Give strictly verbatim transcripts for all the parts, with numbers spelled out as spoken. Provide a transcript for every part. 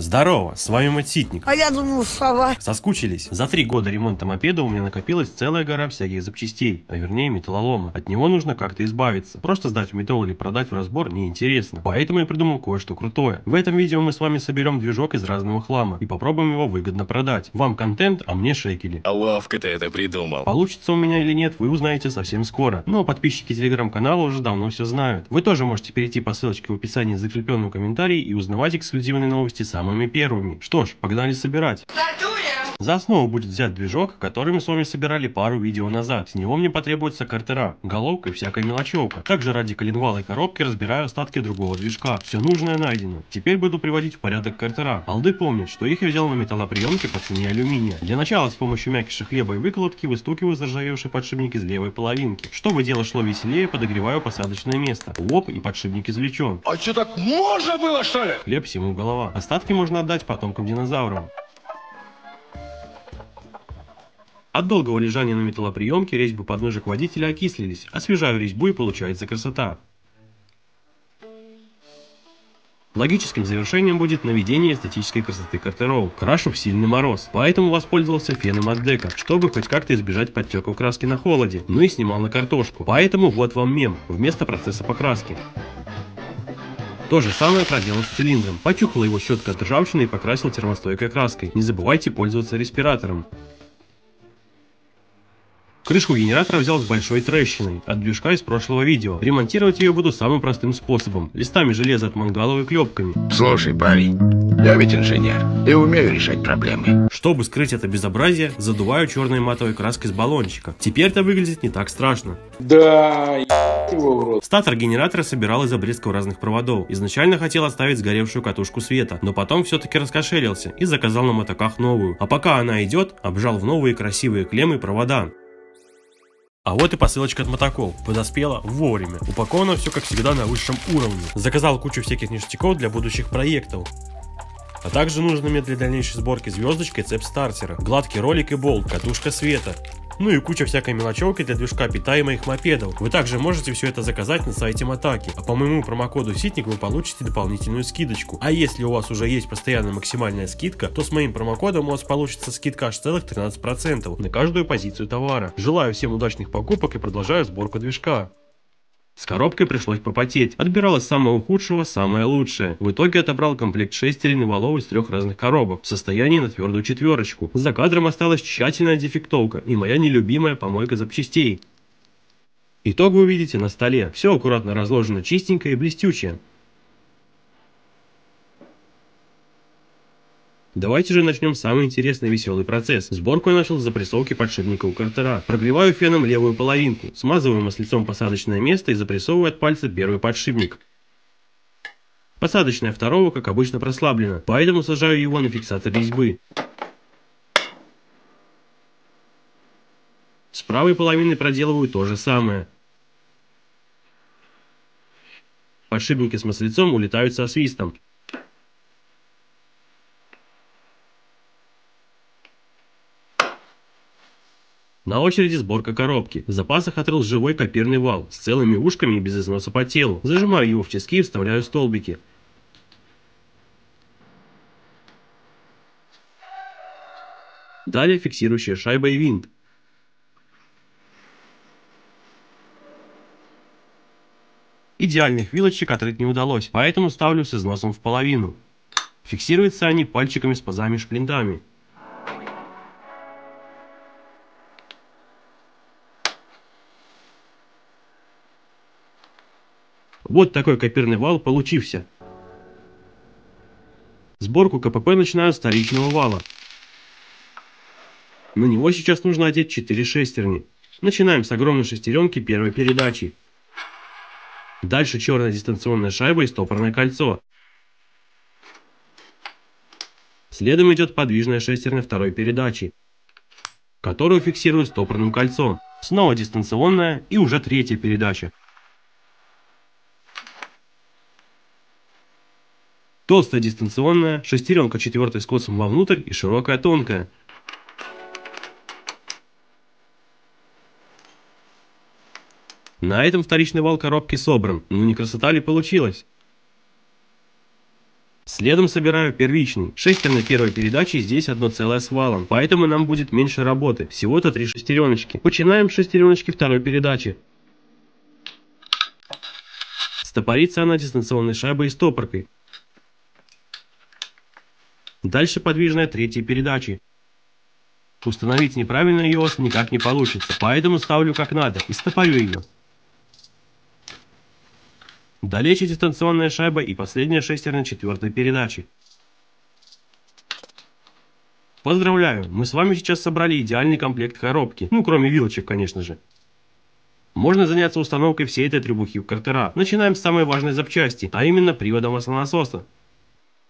Здорово, с вами Мэтситник. А я думал, сова. Соскучились? За три года ремонта мопеда у меня накопилась целая гора всяких запчастей, а вернее металлолома. От него нужно как-то избавиться. Просто сдать в металл или продать в разбор неинтересно. Поэтому я придумал кое-что крутое. В этом видео мы с вами соберем движок из разного хлама и попробуем его выгодно продать. Вам контент, а мне шекели. А ловко ты это придумал. Получится у меня или нет, вы узнаете совсем скоро. Но подписчики телеграм-канала уже давно все знают. Вы тоже можете перейти по ссылочке в описании в закрепленном комментарии и узнавать эксклюзивные новости сами. Первыми. Что ж, погнали собирать. За основу будет взят движок, который мы с вами собирали пару видео назад. С него мне потребуется картера, головка и всякая мелочевка. Также ради коленвала и коробки разбираю остатки другого движка. Все нужное найдено. Теперь буду приводить в порядок картера. Алды помнят, что их я взял на металлоприемке по цене алюминия. Для начала с помощью мякиши хлеба и выколотки выстукиваю заржавевший подшипник из левой половинки. Чтобы дело шло веселее, подогреваю посадочное место. Лоб и подшипник извлечен. А что, так можно было, что ли? Хлеб всему голова. Остатки можно отдать потомкам динозаврам. От долгого лежания на металлоприемке резьбы подножек водителя окислились, освежаю резьбу и получается красота. Логическим завершением будет наведение эстетической красоты картеров. Крашу в сильный мороз, поэтому воспользовался феном от дека, чтобы хоть как-то избежать подтеков краски на холоде, ну и снимал на картошку. Поэтому вот вам мем вместо процесса покраски. То же самое проделал с цилиндром, почухал его щеткой от ржавчины и покрасил термостойкой краской. Не забывайте пользоваться респиратором. Крышку генератора взял с большой трещиной от движка из прошлого видео. Ремонтировать ее буду самым простым способом. Листами железа от мангала и клепками. Слушай, парень, я ведь инженер и умею решать проблемы. Чтобы скрыть это безобразие, задуваю черной матовой краской с баллончика. Теперь это выглядит не так страшно. Да, его. Статор генератора собирал из обрезков разных проводов. Изначально хотел оставить сгоревшую катушку света, но потом все-таки раскошелился и заказал на Мотаках новую. А пока она идет, обжал в новые красивые клеммы и провода. А вот и посылочка от Мотаков, подоспела вовремя. Упаковано все как всегда на высшем уровне. Заказал кучу всяких ништяков для будущих проектов. А также нужны мне для дальнейшей сборки звездочка и цепь стартера, гладкий ролик и болт, катушка света. Ну и куча всякой мелочевки для движка питаемых мопедов. Вы также можете все это заказать на сайте Мотаки. А по моему промокоду Ситник вы получите дополнительную скидочку. А если у вас уже есть постоянная максимальная скидка, то с моим промокодом у вас получится скидка аж целых тринадцать процентов на каждую позицию товара. Желаю всем удачных покупок и продолжаю сборку движка. С коробкой пришлось попотеть. Отбирал из самого худшего самое лучшее. В итоге отобрал комплект шестерен и валов из трех разных коробок в состоянии на твердую четверочку. За кадром осталась тщательная дефектовка и моя нелюбимая помойка запчастей. Итог вы увидите на столе. Все аккуратно разложено, чистенько и блестюче. Давайте же начнем самый интересный и веселый процесс. Сборку я начал с запрессовки подшипника у картера. Прогреваю феном левую половинку, смазываю маслицом посадочное место и запрессовываю от пальца первый подшипник. Посадочное второго, как обычно, прослаблено, поэтому сажаю его на фиксатор резьбы. С правой половины проделываю то же самое. Подшипники с маслицом улетают со свистом. На очереди сборка коробки. В запасах отрыл живой копирный вал с целыми ушками и без износа по телу. Зажимаю его в тиски и вставляю столбики. Далее фиксирующая шайба и винт. Идеальных вилочек отрыть не удалось, поэтому ставлю с износом в половину. Фиксируются они пальчиками с пазами и шплинтами. Вот такой копирный вал получился. Сборку КПП начинаю с вторичного вала. На него сейчас нужно одеть четыре шестерни. Начинаем с огромной шестеренки первой передачи. Дальше черная дистанционная шайба и стопорное кольцо. Следом идет подвижная шестерня второй передачи, которую фиксирую стопорным кольцом. Снова дистанционная и уже третья передача. Толстая дистанционная, шестеренка четвертой с косом вовнутрь и широкая тонкая. На этом вторичный вал коробки собран. Ну не красота ли получилась? Следом собираем первичный. Шестерня на первой передаче здесь одно целое с валом, поэтому нам будет меньше работы. Всего-то три шестереночки. Починаем шестереночки второй передачи. Стопорится она дистанционной шайбой и стопоркой. Дальше подвижная третьей передачи. Установить неправильно ее ос никак не получится, поэтому ставлю как надо и стопорю ее. Далече дистанционная шайба и последняя шестерня четвертой передачи. Поздравляю, мы с вами сейчас собрали идеальный комплект коробки, ну кроме вилочек, конечно же. Можно заняться установкой всей этой требухи в картера. Начинаем с самой важной запчасти, а именно привода маслонасоса.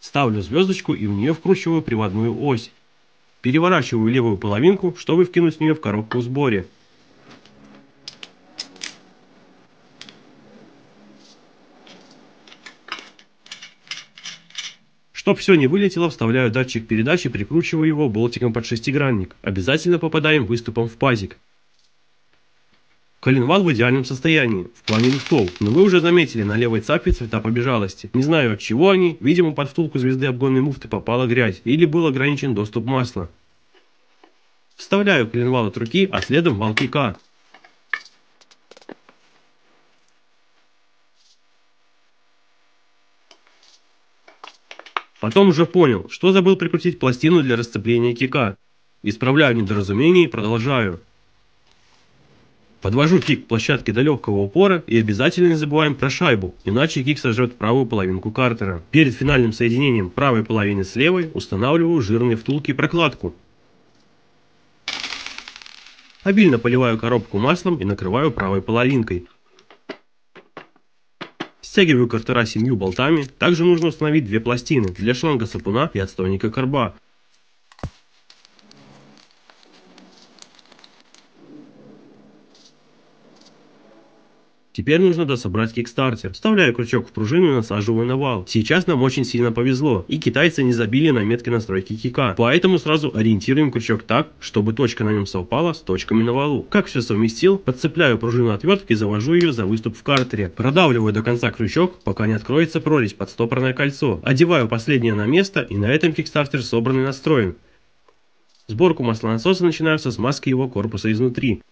Ставлю звездочку и в нее вкручиваю приводную ось. Переворачиваю левую половинку, чтобы вкинуть в нее в коробку в сборе. Чтоб все не вылетело, вставляю датчик передачи, прикручиваю его болтиком под шестигранник. Обязательно попадаем выступом в пазик. Коленвал в идеальном состоянии, в плане лифтов, но вы уже заметили на левой цапе цвета побежалости. Не знаю от чего они, видимо под втулку звезды обгонной муфты попала грязь или был ограничен доступ масла. Вставляю коленвал от руки, а следом вал кика. Потом уже понял, что забыл прикрутить пластину для расцепления кика. Исправляю недоразумение и продолжаю. Подвожу кик к площадке до легкого упора и обязательно не забываем про шайбу, иначе кик сожрет правую половинку картера. Перед финальным соединением правой половины с левой устанавливаю жирные втулки и прокладку. Обильно поливаю коробку маслом и накрываю правой половинкой. Стягиваю картера семью болтами, также нужно установить две пластины для шланга сапуна и отстойника корба. Теперь нужно дособрать кикстартер. Вставляю крючок в пружину и насаживаю на вал. Сейчас нам очень сильно повезло, и китайцы не забили на метке настройки кика. Поэтому сразу ориентируем крючок так, чтобы точка на нем совпала с точками на валу. Как все совместил, подцепляю пружину отвертки и завожу ее за выступ в картере. Продавливаю до конца крючок, пока не откроется прорезь под стопорное кольцо. Одеваю последнее на место, и на этом кикстартер собран и настроен. Сборку маслонасоса начинаю со смазки его корпуса изнутри.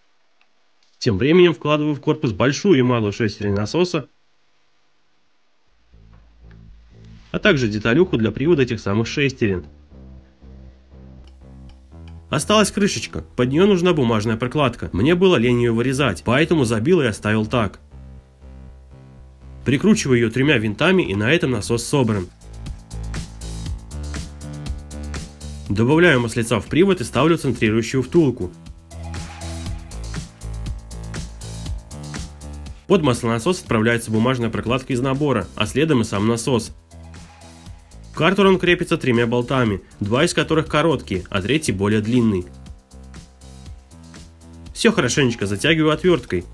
Тем временем вкладываю в корпус большую и малую шестерню насоса, а также деталюху для привода этих самых шестерен. Осталась крышечка, под нее нужна бумажная прокладка, мне было лень ее вырезать, поэтому забил и оставил так. Прикручиваю ее тремя винтами, и на этом насос собран. Добавляю маслица в привод и ставлю центрирующую втулку. Под маслонасос отправляется бумажная прокладка из набора, а следом и сам насос. К картеру он крепится тремя болтами, два из которых короткие, а третий более длинный. Все хорошенечко затягиваю отверткой.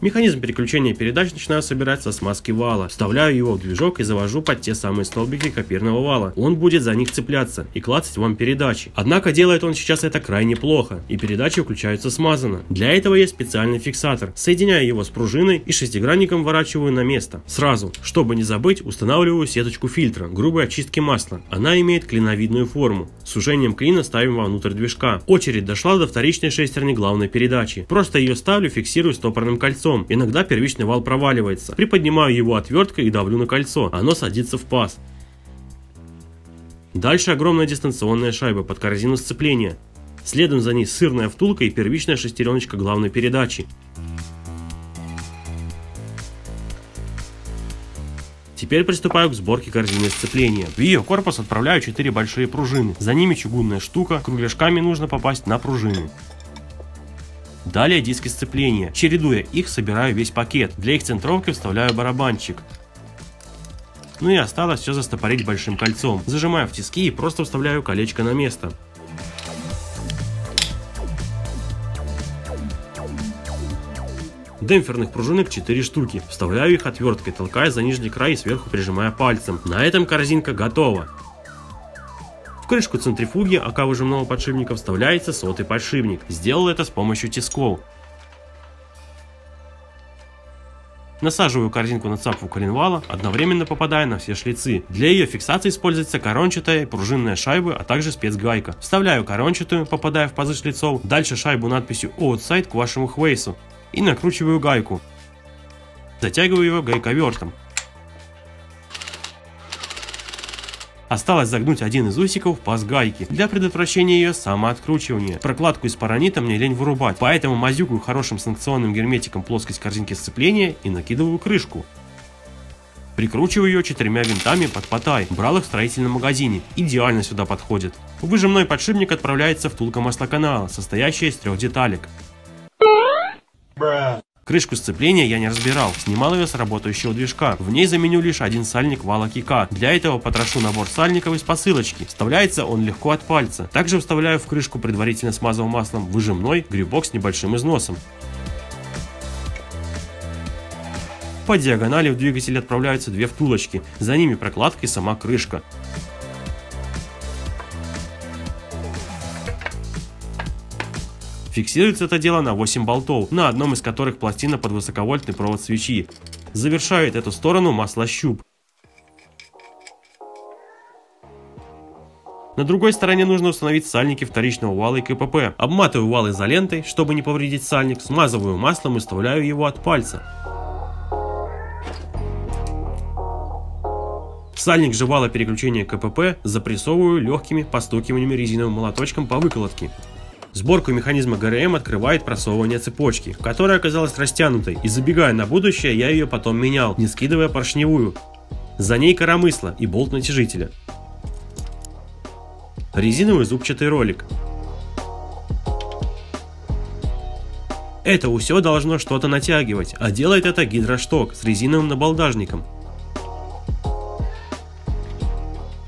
Механизм переключения передач начинаю собирать со смазки вала. Вставляю его в движок и завожу под те самые столбики копирного вала. Он будет за них цепляться и клацать вам передачи. Однако делает он сейчас это крайне плохо, и передачи включаются смазанно. Для этого есть специальный фиксатор. Соединяю его с пружиной и шестигранником ворачиваю на место. Сразу, чтобы не забыть, устанавливаю сеточку фильтра грубой очистки масла. Она имеет клиновидную форму. С ужением клина ставим вовнутрь движка. Очередь дошла до вторичной шестерни главной передачи. Просто ее ставлю, фиксирую стопорным кольцом. Иногда первичный вал проваливается. Приподнимаю его отверткой и давлю на кольцо. Оно садится в паз. Дальше огромная дистанционная шайба под корзину сцепления. Следом за ней сырная втулка и первичная шестереночка главной передачи. Теперь приступаю к сборке корзины сцепления. В ее корпус отправляю четыре большие пружины. За ними чугунная штука. Кругляшками нужно попасть на пружины. Далее диски сцепления. Чередуя их, собираю весь пакет. Для их центровки вставляю барабанчик. Ну и осталось все застопорить большим кольцом. Зажимаю в тиски и просто вставляю колечко на место. Демпферных пружинок четыре штуки. Вставляю их отверткой, толкая за нижний край и сверху прижимая пальцем. На этом корзинка готова. В крышку центрифуги АК выжимного подшипника вставляется сотый подшипник. Сделал это с помощью тисков. Насаживаю корзинку на цапфу коленвала, одновременно попадая на все шлицы. Для ее фиксации используется корончатая пружинная шайба, а также спецгайка. Вставляю корончатую, попадая в пазы шлицов, дальше шайбу надписью «Outside» к вашему хвейсу и накручиваю гайку. Затягиваю его гайковертом. Осталось загнуть один из усиков в паз гайки для предотвращения ее самооткручивания. Прокладку из паранита мне лень вырубать, поэтому мазюкаю хорошим санкционным герметиком плоскость корзинки сцепления и накидываю крышку. Прикручиваю ее четырьмя винтами под потай, брал их в строительном магазине, идеально сюда подходит. Выжимной подшипник отправляется втулка маслоканала, состоящая из трех деталек. Крышку сцепления я не разбирал, снимал ее с работающего движка. В ней заменю лишь один сальник вала кика. Для этого потрошу набор сальников из посылочки. Вставляется он легко от пальца. Также вставляю в крышку, предварительно смазав маслом, выжимной грибок с небольшим износом. По диагонали в двигатель отправляются две втулочки. За ними прокладка и сама крышка. Фиксируется это дело на восемь болтов, на одном из которых пластина под высоковольтный провод свечи. Завершает эту сторону маслощуп. На другой стороне нужно установить сальники вторичного вала и КПП. Обматываю вал изолентой, чтобы не повредить сальник, смазываю маслом и вставляю его от пальца. Сальник же вала переключения КПП запрессовываю легкими постукиваниями резиновым молоточком по выколотке. Сборку механизма ГРМ открывает просовывание цепочки, которая оказалась растянутой, и забегая на будущее, я ее потом менял, не скидывая поршневую. За ней коромысло и болт натяжителя. Резиновый зубчатый ролик. Это усё должно что-то натягивать, а делает это гидрошток с резиновым набалдажником.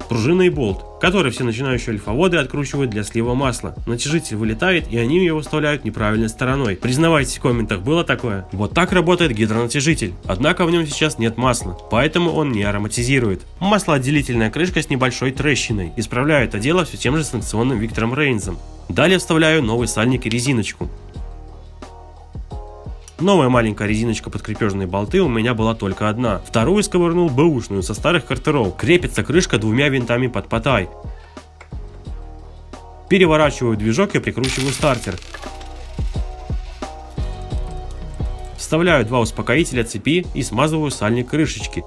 Пружинный болт, который все начинающие альфоводы откручивают для слива масла. Натяжитель вылетает, и они его вставляют неправильной стороной. Признавайтесь, в комментах было такое? Вот так работает гидронатяжитель, однако в нем сейчас нет масла, поэтому он не ароматизирует. Маслоотделительная крышка с небольшой трещиной. Исправляю это дело все тем же санкционным Виктором Рейнзом. Далее вставляю новый сальник и резиночку. Новая маленькая резиночка под крепежные болты у меня была только одна. Вторую сковырнул бэушную со старых картеров. Крепится крышка двумя винтами под потай. Переворачиваю движок и прикручиваю стартер. Вставляю два успокоителя цепи и смазываю сальник крышечки.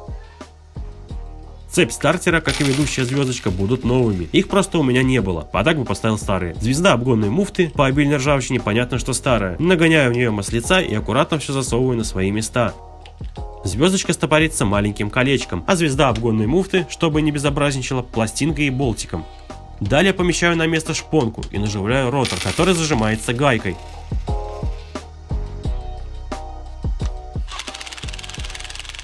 Цепь стартера, как и ведущая звездочка, будут новыми. Их просто у меня не было, а так бы поставил старые. Звезда обгонной муфты по обильной ржавчине понятно, что старая. Нагоняю в нее маслица и аккуратно все засовываю на свои места. Звездочка стопорится маленьким колечком, а звезда обгонной муфты, чтобы не безобразничала, пластинкой и болтиком. Далее помещаю на место шпонку и наживляю ротор, который зажимается гайкой.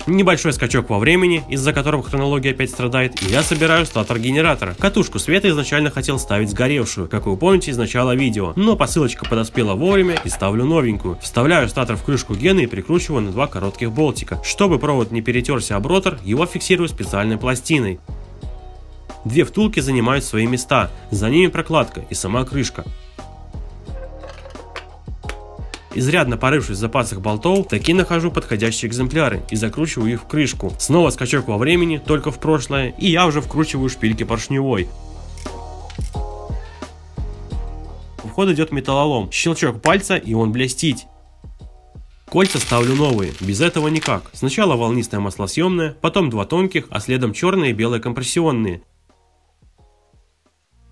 Небольшой скачок во времени, из-за которого хронология опять страдает, и я собираю статор генератора. Катушку света изначально хотел ставить сгоревшую, как вы помните из начала видео, но посылочка подоспела вовремя и ставлю новенькую. Вставляю статор в крышку гены и прикручиваю на два коротких болтика. Чтобы провод не перетерся об ротор, его фиксирую специальной пластиной. Две втулки занимают свои места, за ними прокладка и сама крышка. Изрядно порывшись в запасах болтов, таки нахожу подходящие экземпляры и закручиваю их в крышку. Снова скачок во времени, только в прошлое, и я уже вкручиваю шпильки поршневой. В ход идет металлолом, щелчок пальца, и он блестит. Кольца ставлю новые, без этого никак. Сначала волнистое маслосъемное, потом два тонких, а следом черные и белые компрессионные.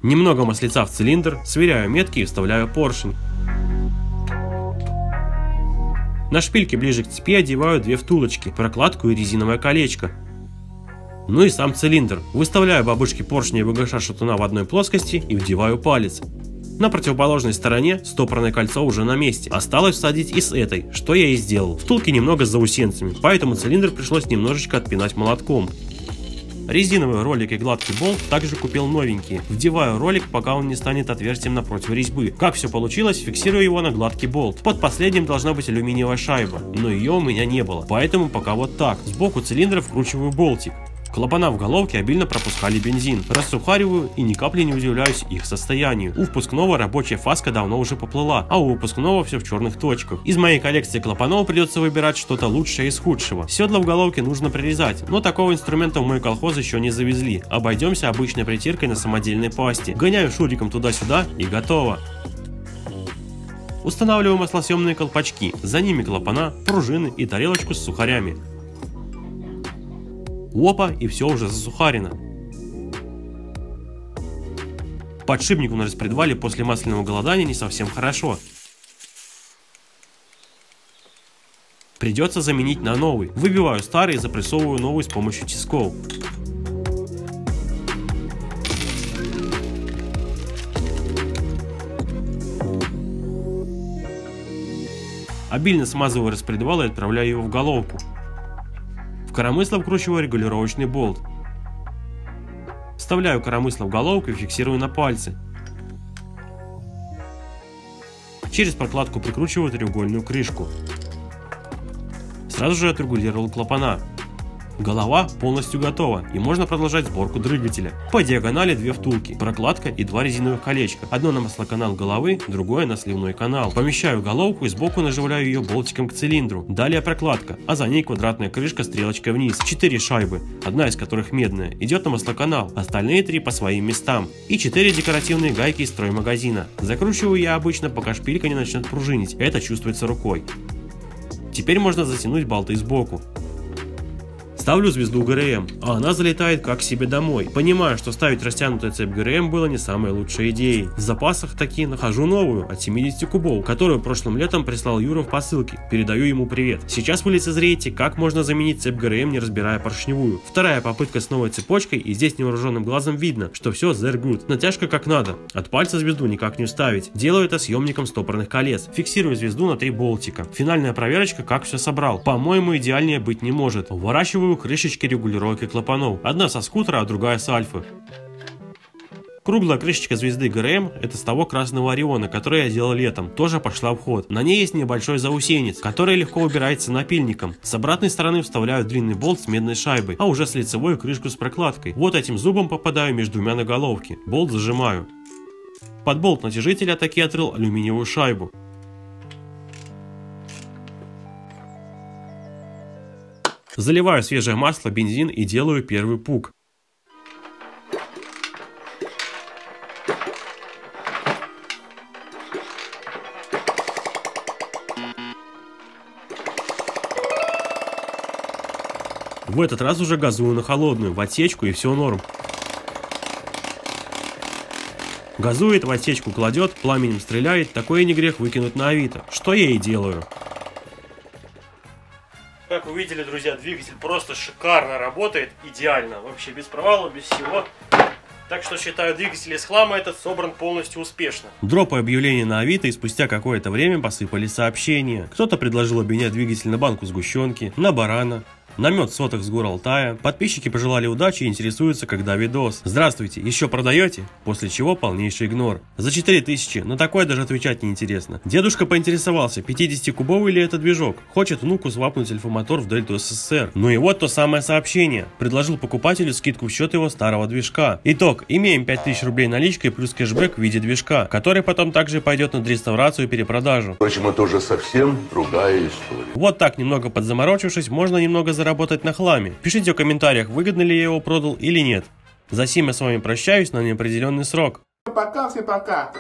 Немного маслица в цилиндр, сверяю метки и вставляю поршень. На шпильке ближе к цепи одеваю две втулочки, прокладку и резиновое колечко. Ну и сам цилиндр. Выставляю бабушки поршня и ВГШ шатуна в одной плоскости и вдеваю палец. На противоположной стороне стопорное кольцо уже на месте. Осталось всадить и с этой, что я и сделал. Втулки немного с заусенцами, поэтому цилиндр пришлось немножечко отпинать молотком. Резиновый ролик и гладкий болт также купил новенькие. Вдеваю ролик, пока он не станет отверстием напротив резьбы. Как все получилось, фиксирую его на гладкий болт. Под последним должна быть алюминиевая шайба, но ее у меня не было, поэтому пока вот так. Сбоку цилиндра вкручиваю болтик. Клапана в головке обильно пропускали бензин. Рассухариваю и ни капли не удивляюсь их состоянию. У впускного рабочая фаска давно уже поплыла, а у выпускного все в черных точках. Из моей коллекции клапанов придется выбирать что-то лучшее из худшего. Седла в головке нужно прирезать, но такого инструмента в мой колхоз еще не завезли. Обойдемся обычной притиркой на самодельной пасте. Гоняю шуриком туда-сюда и готово. Устанавливаю маслосъемные колпачки, за ними клапана, пружины и тарелочку с сухарями. Опа, и все уже засухарено. Подшипнику на распредвале после масляного голодания не совсем хорошо. Придется заменить на новый. Выбиваю старый и запрессовываю новый с помощью тисков. Обильно смазываю распредвал и отправляю его в головку. В коромысло вкручиваю регулировочный болт. Вставляю коромысло в головку и фиксирую на пальцы. Через прокладку прикручиваю треугольную крышку. Сразу же отрегулировал клапана. Голова полностью готова и можно продолжать сборку двигателя. По диагонали две втулки, прокладка и два резиновых колечка. Одно на маслоканал головы, другое на сливной канал. Помещаю головку и сбоку наживляю ее болтиком к цилиндру. Далее прокладка, а за ней квадратная крышка стрелочкой вниз. Четыре шайбы, одна из которых медная, идет на маслоканал, остальные три по своим местам. И четыре декоративные гайки из строймагазина. Закручиваю я обычно, пока шпилька не начнет пружинить, это чувствуется рукой. Теперь можно затянуть болты сбоку. Ставлю звезду ГРМ, а она залетает как себе домой. Понимаю, что ставить растянутую цепь ГРМ было не самой лучшей идеей. В запасах таки нахожу новую от семидесяти кубов, которую прошлым летом прислал Юра в посылке. Передаю ему привет. Сейчас вы лицезреете, как можно заменить цепь ГРМ, не разбирая поршневую. Вторая попытка с новой цепочкой, и здесь невооруженным глазом видно, что все there good. Натяжка как надо. От пальца звезду никак не вставить. Делаю это съемником стопорных колец. Фиксирую звезду на три болтика. Финальная проверочка, как все собрал. По-моему, идеальнее быть не может. Уворачиваю крышечки регулировки клапанов. Одна со скутера, а другая с Альфы. Круглая крышечка звезды ГРМ – это с того красного Ориона, который я делал летом, тоже пошла в ход. На ней есть небольшой заусенец, который легко убирается напильником. С обратной стороны вставляю длинный болт с медной шайбой, а уже с лицевой крышку с прокладкой. Вот этим зубом попадаю между двумя на головке. Болт зажимаю. Под болт натяжителя таки отрыл алюминиевую шайбу. Заливаю свежее масло, бензин и делаю первый пук. В этот раз уже газую на холодную, в отсечку, и все норм. Газует, в отсечку кладет, пламенем стреляет, такое не грех выкинуть на Авито, что я и делаю. Как вы видели, друзья, двигатель просто шикарно работает, идеально, вообще без провалов, без всего. Так что, считаю, двигатель из хлама этот собран полностью успешно. Дропаю объявление на Авито, и спустя какое-то время посыпали сообщения. Кто-то предложил обменять двигатель на банку сгущенки, на барана, на мед соток с гор Алтая. Подписчики пожелали удачи и интересуются, когда видос. Здравствуйте, еще продаете? После чего полнейший игнор. За четыре тысячи, на такое даже отвечать неинтересно. Дедушка поинтересовался, пятидесятикубовый ли это движок. Хочет внуку свапнуть альфа-мотор в дельту СССР. Ну и вот то самое сообщение. Предложил покупателю скидку в счет его старого движка. Итог, имеем пять тысяч рублей наличкой плюс кэшбэк в виде движка, который потом также пойдет на реставрацию и перепродажу. Впрочем, это уже совсем другая история. Вот так, немного подзаморочившись, можно немного заработать. Работать на хламе. Пишите в комментариях, выгодно ли я его продал или нет. За сим я с вами прощаюсь на неопределенный срок. Пока, все пока.